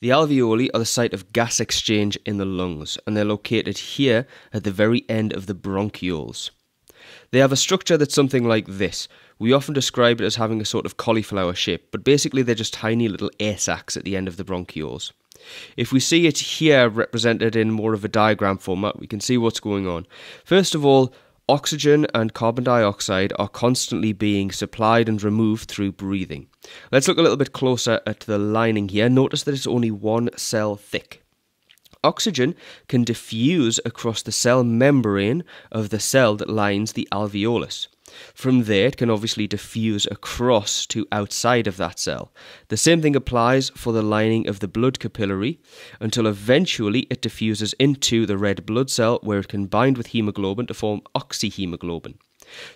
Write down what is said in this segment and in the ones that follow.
The alveoli are the site of gas exchange in the lungs, and they're located here at the very end of the bronchioles. They have a structure that's something like this. We often describe it as having a sort of cauliflower shape, but basically they're just tiny little air sacs at the end of the bronchioles. If we see it here represented in more of a diagram format, we can see what's going on. First of all, oxygen and carbon dioxide are constantly being supplied and removed through breathing. Let's look a little bit closer at the lining here. Notice that it's only one cell thick. Oxygen can diffuse across the cell membrane of the cell that lines the alveolus. From there, it can obviously diffuse across to outside of that cell. The same thing applies for the lining of the blood capillary until eventually it diffuses into the red blood cell where it can bind with hemoglobin to form oxyhemoglobin.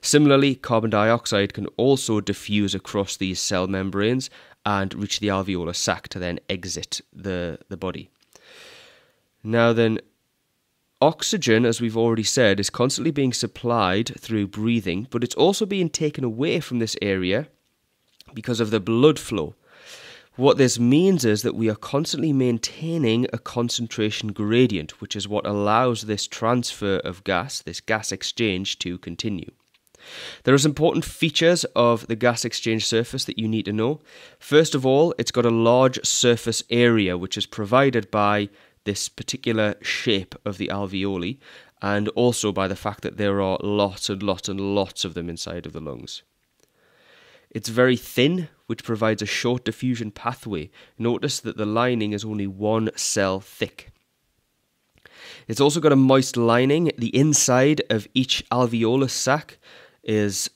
Similarly, carbon dioxide can also diffuse across these cell membranes and reach the alveolar sac to then exit the body. Now then, oxygen, as we've already said, is constantly being supplied through breathing, but it's also being taken away from this area because of the blood flow. What this means is that we are constantly maintaining a concentration gradient, which is what allows this transfer of gas, this gas exchange, to continue. There are some important features of the gas exchange surface that you need to know. First of all, it's got a large surface area, which is provided by this particular shape of the alveoli, and also by the fact that there are lots of them inside of the lungs. It's very thin, which provides a short diffusion pathway. Notice that the lining is only one cell thick. It's also got a moist lining. The inside of each alveolus sac is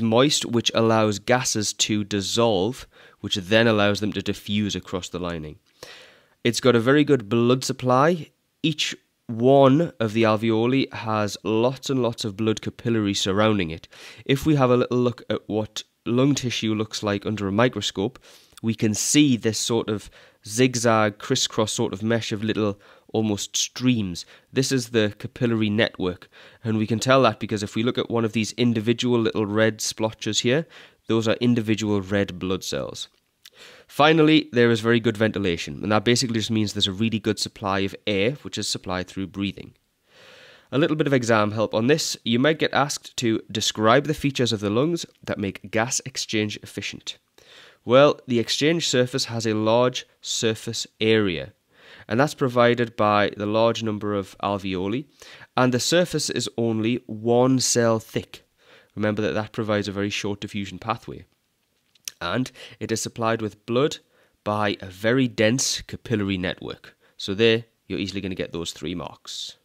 moist, which allows gases to dissolve, which then allows them to diffuse across the lining. It's got a very good blood supply. Each one of the alveoli has lots and lots of blood capillary surrounding it. If we have a little look at what lung tissue looks like under a microscope, we can see this sort of zigzag, crisscross sort of mesh of little almost streams. This is the capillary network, and we can tell that because if we look at one of these individual little red splotches here, those are individual red blood cells. Finally, there is very good ventilation, and that basically just means there's a really good supply of air, which is supplied through breathing. A little bit of exam help on this. You might get asked to describe the features of the lungs that make gas exchange efficient. Well, the exchange surface has a large surface area, and that's provided by the large number of alveoli, and the surface is only one cell thick. Remember that that provides a very short diffusion pathway. And it is supplied with blood by a very dense capillary network. So there, you're easily going to get those 3 marks.